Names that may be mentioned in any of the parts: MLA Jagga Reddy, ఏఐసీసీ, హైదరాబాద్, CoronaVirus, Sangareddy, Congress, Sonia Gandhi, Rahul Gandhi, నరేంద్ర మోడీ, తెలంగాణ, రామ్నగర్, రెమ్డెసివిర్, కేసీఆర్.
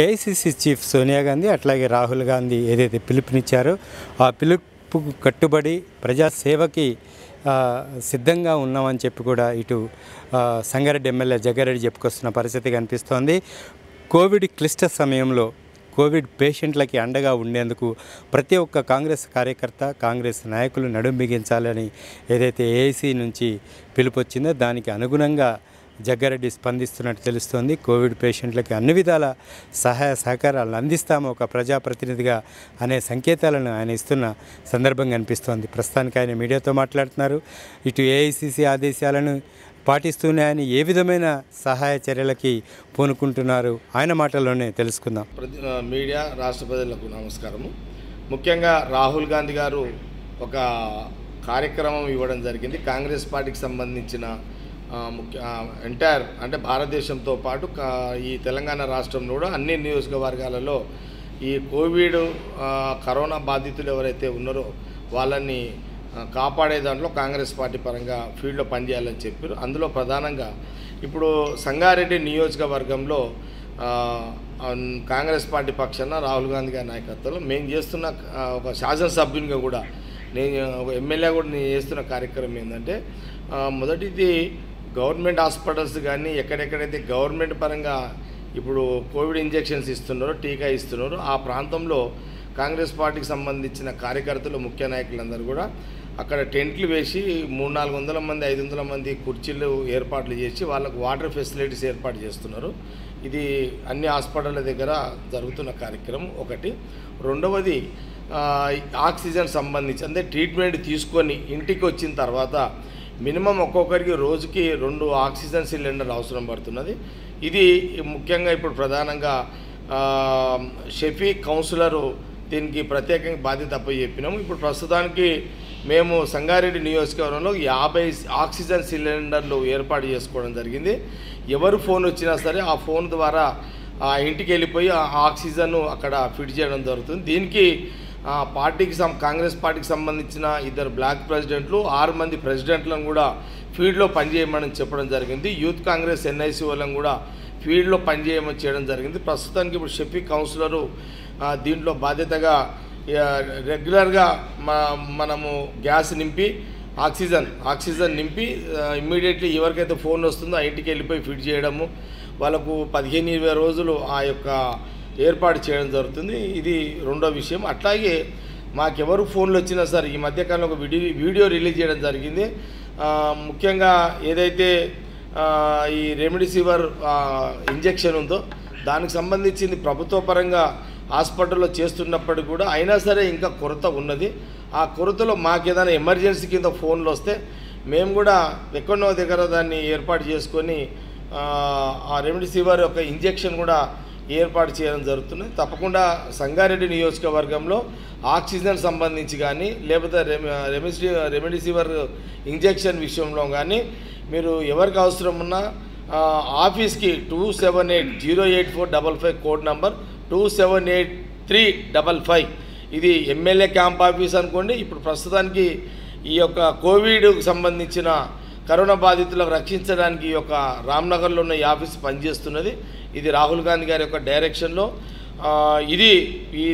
ఏఐసీసీ chief Sonia Gandhi అట్లాగే రాహుల్ గాంధీ ఏదైతే పిలుపునిచ్చారో ఆ పిలుపుకు కట్టుబడి ప్రజాసేవకి సిద్ధంగా ఉన్నామని చెప్పి కూడా ఇటు సంగారెడ్డి ఎమ్మెల్యే జగ్గారెడ్డి చెప్పుకొస్తున్న పరిస్థితి కనిపిస్తోంది. కోవిడ్ క్లిష్ట సమయంలో కోవిడ్ పేషెంట్లకి అండగా ఉండేందుకు ప్రతి ఒక్క కాంగ్రెస్ కార్యకర్త కాంగ్రెస్ నాయకులు నడుం బిగించాలని ఏదైతే ఏఐసీ నుంచి పిలుపొచ్చిందో దానికి అనుగుణంగా జగ్గారెడ్డి స్పందిస్తున్నట్టు తెలుస్తోంది. కోవిడ్ పేషెంట్లకి అన్ని విధాల సహాయ సహకారాలను అందిస్తాము ఒక ప్రజాప్రతినిధిగా అనే సంకేతాలను ఆయన ఇస్తున్న సందర్భం కనిపిస్తోంది. ప్రస్తుతానికి ఆయన మీడియాతో మాట్లాడుతున్నారు. ఇటు ఏఐసిసి ఆదేశాలను పాటిస్తూనే ఆయన ఏ విధమైన సహాయ చర్యలకి పూనుకుంటున్నారు ఆయన మాటల్లోనే తెలుసుకుందాం. మీడియా రాష్ట్ర ప్రజలకు నమస్కారము. ముఖ్యంగా రాహుల్ గాంధీ గారు ఒక కార్యక్రమం ఇవ్వడం జరిగింది. కాంగ్రెస్ పార్టీకి సంబంధించిన ఎంటైర్ అంటే భారతదేశంతో పాటు ఈ తెలంగాణ రాష్ట్రంలో కూడా అన్ని నియోజకవర్గాలలో ఈ కోవిడ్ కరోనా బాధితులు ఎవరైతే ఉన్నారో వాళ్ళని కాపాడే దాంట్లో కాంగ్రెస్ పార్టీ పరంగా ఫీల్డ్లో పనిచేయాలని చెప్పారు. అందులో ప్రధానంగా ఇప్పుడు సంగారెడ్డి నియోజకవర్గంలో కాంగ్రెస్ పార్టీ పక్షాన రాహుల్ గాంధీ గారి నాయకత్వంలో మేము చేస్తున్న ఒక శాసనసభ్యునిగా కూడా నేను ఎమ్మెల్యే కూడా నేను చేస్తున్న కార్యక్రమం ఏంటంటే మొదటిది గవర్నమెంట్ హాస్పిటల్స్ కానీ ఎక్కడెక్కడైతే గవర్నమెంట్ పరంగా ఇప్పుడు కోవిడ్ ఇంజెక్షన్స్ ఇస్తున్నారో టీకా ఇస్తున్నారో ఆ ప్రాంతంలో కాంగ్రెస్ పార్టీకి సంబంధించిన కార్యకర్తలు ముఖ్య నాయకులందరూ కూడా అక్కడ టెంట్లు వేసి 300-400 మంది 500 మంది కుర్చీలు ఏర్పాట్లు చేసి వాళ్ళకు వాటర్ ఫెసిలిటీస్ ఏర్పాటు చేస్తున్నారు. ఇది అన్ని హాస్పిటళ్ళ దగ్గర జరుగుతున్న కార్యక్రమం ఒకటి. రెండవది ఆక్సిజన్ సంబంధించి అంటే ట్రీట్మెంట్ తీసుకొని ఇంటికి వచ్చిన తర్వాత మినిమం ఒక్కొక్కరికి రోజుకి 2 ఆక్సిజన్ సిలిండర్లు అవసరం పడుతున్నది. ఇది ముఖ్యంగా ఇప్పుడు ప్రధానంగా షఫీ కౌన్సిలరు దీనికి ప్రత్యేకంగా బాధ్యత అప్పచెప్పినాము. ఇప్పుడు ప్రస్తుతానికి మేము సంగారెడ్డి నియోజకవర్గంలో 50 ఆక్సిజన్ సిలిండర్లు ఏర్పాటు చేసుకోవడం జరిగింది. ఎవరు ఫోన్ వచ్చినా సరే ఆ ఫోన్ ద్వారా ఆ ఇంటికి వెళ్ళిపోయి ఆ ఆక్సిజన్ అక్కడ ఫిట్ చేయడం జరుగుతుంది. దీనికి పార్టీకి కాంగ్రెస్ పార్టీకి సంబంధించిన 2 బ్లాక్ ప్రెసిడెంట్లు 6 మంది ప్రెసిడెంట్లను కూడా ఫీల్డ్లో పనిచేయమని చెప్పడం జరిగింది. యూత్ కాంగ్రెస్ ఎన్ఐసి వాళ్ళని కూడా ఫీల్డ్లో పనిచేయమని చేయడం జరిగింది. ప్రస్తుతానికి ఇప్పుడు షఫీ కౌన్సిలరు దీంట్లో బాధ్యతగా రెగ్యులర్గా మనము గ్యాస్ నింపి ఆక్సిజన్ నింపి ఇమ్మీడియట్లీ ఎవరికైతే ఫోన్ వస్తుందో ఆ ఇంటికి వెళ్ళిపోయి ఫిట్ చేయడము వాళ్ళకు 15-20 రోజులు ఆ యొక్క ఏర్పాటు చేయడం జరుగుతుంది. ఇది రెండో విషయం. అట్లాగే మాకెవరు ఫోన్లు వచ్చినా సరే ఈ మధ్యకాలంలో ఒక వీడియో రిలీజ్ చేయడం జరిగింది. ముఖ్యంగా ఏదైతే ఈ రెమ్డెసివిర్ ఇంజెక్షన్ ఉందో దానికి సంబంధించింది ప్రభుత్వ పరంగా హాస్పిటల్లో చేస్తున్నప్పటికీ కూడా అయినా సరే ఇంకా కొరత ఉన్నది. ఆ కొరతలో మాకు ఏదైనా ఎమర్జెన్సీ కింద ఫోన్లు వస్తే మేము కూడా ఎక్కడో దగ్గర దాన్ని ఏర్పాటు చేసుకొని ఆ రెమ్డెసివిర్ యొక్క ఇంజెక్షన్ కూడా ఏర్పాటు చేయడం జరుగుతుంది. తప్పకుండా సంగారెడ్డి నియోజకవర్గంలో ఆక్సిజన్ సంబంధించి కానీ లేకపోతే రెమ్డెసివిర్ ఇంజెక్షన్ విషయంలో కానీ మీరు ఎవరికి అవసరం ఉన్నా ఆఫీస్కి 27808455 కోడ్ నంబర్ 278355 ఇది ఎమ్మెల్యే క్యాంప్ ఆఫీస్ అనుకోండి. ఇప్పుడు ప్రస్తుతానికి ఈ యొక్క కోవిడ్కు సంబంధించిన కరోనా బాధితులను రక్షించడానికి ఈ యొక్క రామ్నగర్లో ఉన్న ఈ ఆఫీస్ పనిచేస్తున్నది. ఇది రాహుల్ గాంధీ గారి యొక్క డైరెక్షన్లో ఇది ఈ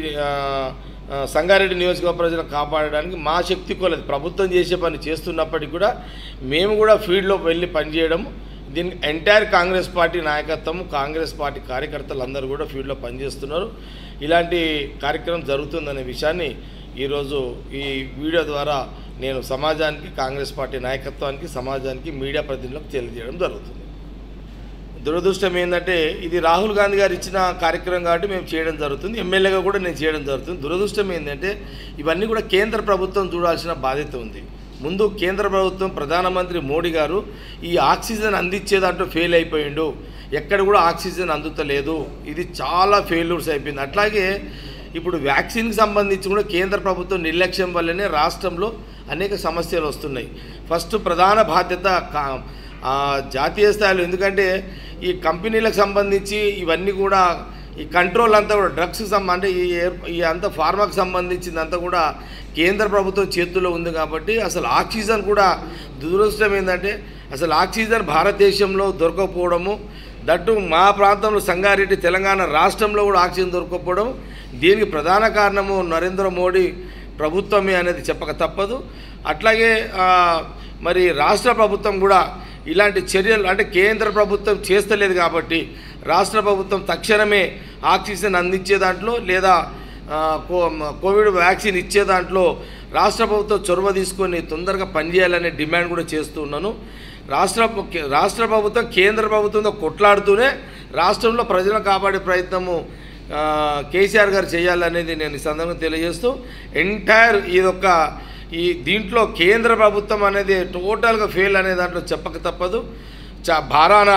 సంగారెడ్డి నియోజకవర్గ ప్రజలు కాపాడడానికి మా శక్తి కొలది ప్రభుత్వం చేసే పని చేస్తున్నప్పటికీ కూడా మేము కూడా ఫీల్డ్లోకి వెళ్ళి పనిచేయడం దీనికి ఎంటైర్ కాంగ్రెస్ పార్టీ నాయకత్వం కాంగ్రెస్ పార్టీ కార్యకర్తలు అందరూ కూడా ఫీల్డ్లో పనిచేస్తున్నారు. ఇలాంటి కార్యక్రమం జరుగుతుందనే విషయాన్ని ఈరోజు ఈ వీడియో ద్వారా నేను సమాజానికి కాంగ్రెస్ పార్టీ నాయకత్వానికి సమాజానికి మీడియా ప్రతినిధులకు తెలియజేయడం జరుగుతుంది. దురదృష్టం ఏంటంటే ఇది రాహుల్ గాంధీ గారు ఇచ్చిన కార్యక్రమం కాబట్టి మేము చేయడం జరుగుతుంది. ఎమ్మెల్యేగా కూడా నేను చేయడం జరుగుతుంది. దురదృష్టం ఏంటంటే ఇవన్నీ కూడా కేంద్ర ప్రభుత్వం చూడాల్సిన బాధ్యత ఉంది. ముందు కేంద్ర ప్రభుత్వం ప్రధానమంత్రి మోడీ గారు ఈ ఆక్సిజన్ అందించే దాంట్లో ఫెయిల్ అయిపోయిండు. ఎక్కడ కూడా ఆక్సిజన్ అందుతలేదు. ఇది చాలా ఫెయిల్యూర్స్ అయిపోయింది. అట్లాగే ఇప్పుడు వ్యాక్సిన్కి సంబంధించి కూడా కేంద్ర ప్రభుత్వం నిర్లక్ష్యం వల్లనే రాష్ట్రంలో అనేక సమస్యలు వస్తున్నాయి. ఫస్ట్ ప్రధాన బాధ్యత జాతీయ స్థాయిలో, ఎందుకంటే ఈ కంపెనీలకు సంబంధించి ఇవన్నీ కూడా ఈ కంట్రోల్ అంతా కూడా డ్రగ్స్ అంటే ఈ అంతా ఫార్మాకు సంబంధించిందంతా కూడా కేంద్ర ప్రభుత్వం చేతుల్లో ఉంది. కాబట్టి అసలు ఆక్సిజన్ కూడా దురదృష్టం ఏంటంటే అసలు ఆక్సిజన్ భారతదేశంలో దొరకకపోవడము దట్టు మా ప్రాంతంలో సంగారెడ్డి తెలంగాణ రాష్ట్రంలో కూడా ఆక్సిజన్ దొరకకపోవడం దీనికి ప్రధాన కారణము నరేంద్ర మోడీ ప్రభుత్వమే అనేది చెప్పక తప్పదు. అట్లాగే మరి రాష్ట్ర ప్రభుత్వం కూడా ఇలాంటి చర్యలు అంటే కేంద్ర ప్రభుత్వం చేస్తలేదు కాబట్టి రాష్ట్ర ప్రభుత్వం తక్షణమే ఆక్సిజన్ అందించే దాంట్లో లేదా కోవిడ్ వ్యాక్సిన్ ఇచ్చే దాంట్లో రాష్ట్ర ప్రభుత్వం చొరవ తీసుకొని తొందరగా పనిచేయాలనే డిమాండ్ కూడా చేస్తున్నాను. రాష్ట్ర ప్రభుత్వం కేంద్ర ప్రభుత్వంతో కొట్లాడుతూనే రాష్ట్రంలో ప్రజలను కాపాడే ప్రయత్నము కేసీఆర్ గారు చేయాలనేది నేను ఈ సందర్భంగా తెలియజేస్తూ ఎంటైర్ ఇదొక ఈ దీంట్లో కేంద్ర ప్రభుత్వం అనేది టోటల్గా ఫెయిల్ అనే దాంట్లో చెప్పక తప్పదు. భారాన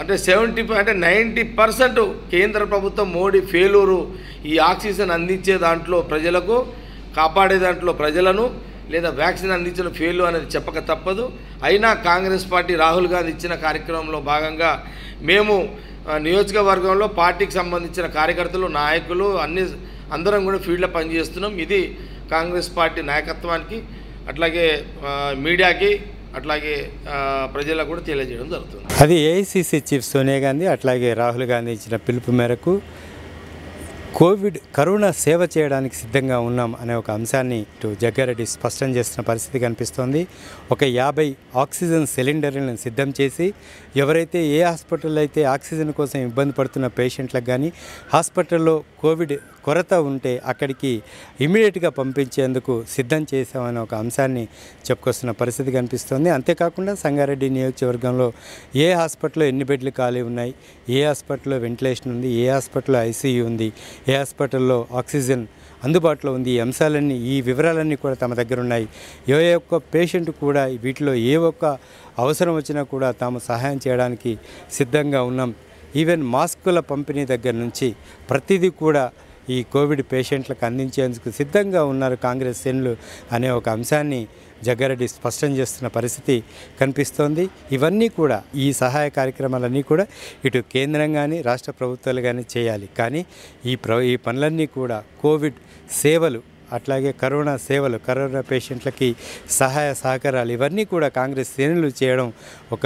అంటే 90% కేంద్ర ప్రభుత్వం మోడీ ఫెయిలూరు ఈ ఆక్సిజన్ అందించే దాంట్లో ప్రజలకు కాపాడే దాంట్లో ప్రజలను లేదా వ్యాక్సిన్ అందించిన ఫెయిల్ అనేది చెప్పక తప్పదు. అయినా కాంగ్రెస్ పార్టీ రాహుల్ గాంధీ ఇచ్చిన కార్యక్రమంలో భాగంగా మేము నియోజకవర్గంలో పార్టీకి సంబంధించిన కార్యకర్తలు నాయకులు అందరం కూడా ఫీల్డ్లో పనిచేస్తున్నాం. ఇది కాంగ్రెస్ పార్టీ నాయకత్వానికి అట్లాగే మీడియాకి అట్లాగే ప్రజలకు కూడా తెలియజేయడం జరుగుతుంది. అది ఏఐసిసి చీఫ్ సోనియా గాంధీ అట్లాగే రాహుల్ గాంధీ ఇచ్చిన పిలుపు మేరకు కోవిడ్ కరోనా సేవ చేయడానికి సిద్ధంగా ఉన్నాం అనే ఒక అంశాన్ని ఇటు జగ్గారెడ్డి స్పష్టం చేస్తున్న పరిస్థితి కనిపిస్తోంది. ఒక 50 ఆక్సిజన్ సిలిండర్లను సిద్ధం చేసి ఎవరైతే ఏ హాస్పిటల్లో అయితే ఆక్సిజన్ కోసం ఇబ్బంది పడుతున్న పేషెంట్లకు కానీ హాస్పిటల్లో కోవిడ్ కొరత ఉంటే అక్కడికి ఇమీడియట్గా పంపించేందుకు సిద్ధం చేశామనే ఒక అంశాన్ని చెప్పుకొస్తున్న పరిస్థితి కనిపిస్తోంది. అంతేకాకుండా సంగారెడ్డి నియోజకవర్గంలో ఏ హాస్పిటల్లో ఎన్ని బెడ్లు ఖాళీ ఉన్నాయి, ఏ హాస్పిటల్లో వెంటిలేషన్ ఉంది, ఏ హాస్పిటల్లో ఐసీయూ ఉంది, ఏ హాస్పిటల్లో ఆక్సిజన్ అందుబాటులో ఉంది, ఈ అంశాలన్నీ ఈ వివరాలన్నీ కూడా తమ దగ్గర ఉన్నాయి. ఏ ఒక్క పేషెంట్ కూడా వీటిలో ఏ ఒక్క అవసరం వచ్చినా కూడా తాము సహాయం చేయడానికి సిద్ధంగా ఉన్నాం. ఈవెన్ మాస్కుల పంపిణీ దగ్గర నుంచి ప్రతిదీ కూడా ఈ కోవిడ్ పేషెంట్లకు అందించేందుకు సిద్ధంగా ఉన్నారు కాంగ్రెస్ శ్రేణులు అనే ఒక అంశాన్ని జగ్గారెడ్డి స్పష్టం చేస్తున్న పరిస్థితి కనిపిస్తోంది. ఇవన్నీ కూడా ఈ సహాయ కార్యక్రమాలన్నీ కూడా ఇటు కేంద్రం కానీ రాష్ట్ర ప్రభుత్వాలు కానీ చేయాలి. కానీ ఈ పనులన్నీ కూడా కోవిడ్ సేవలు అట్లాగే కరోనా సేవలు కరోనా పేషెంట్లకి సహాయ సహకారాలు ఇవన్నీ కూడా కాంగ్రెస్ శ్రేణులు చేయడం ఒక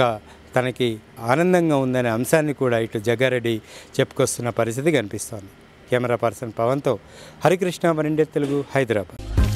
తనకి ఆనందంగా ఉందనే అంశాన్ని కూడా ఇటు జగ్గారెడ్డి చెప్పుకొస్తున్న పరిస్థితి కనిపిస్తోంది. కెమెరా పర్సన్ పవన్తో హరికృష్ణ, వరండే తెలుగు, హైదరాబాద్.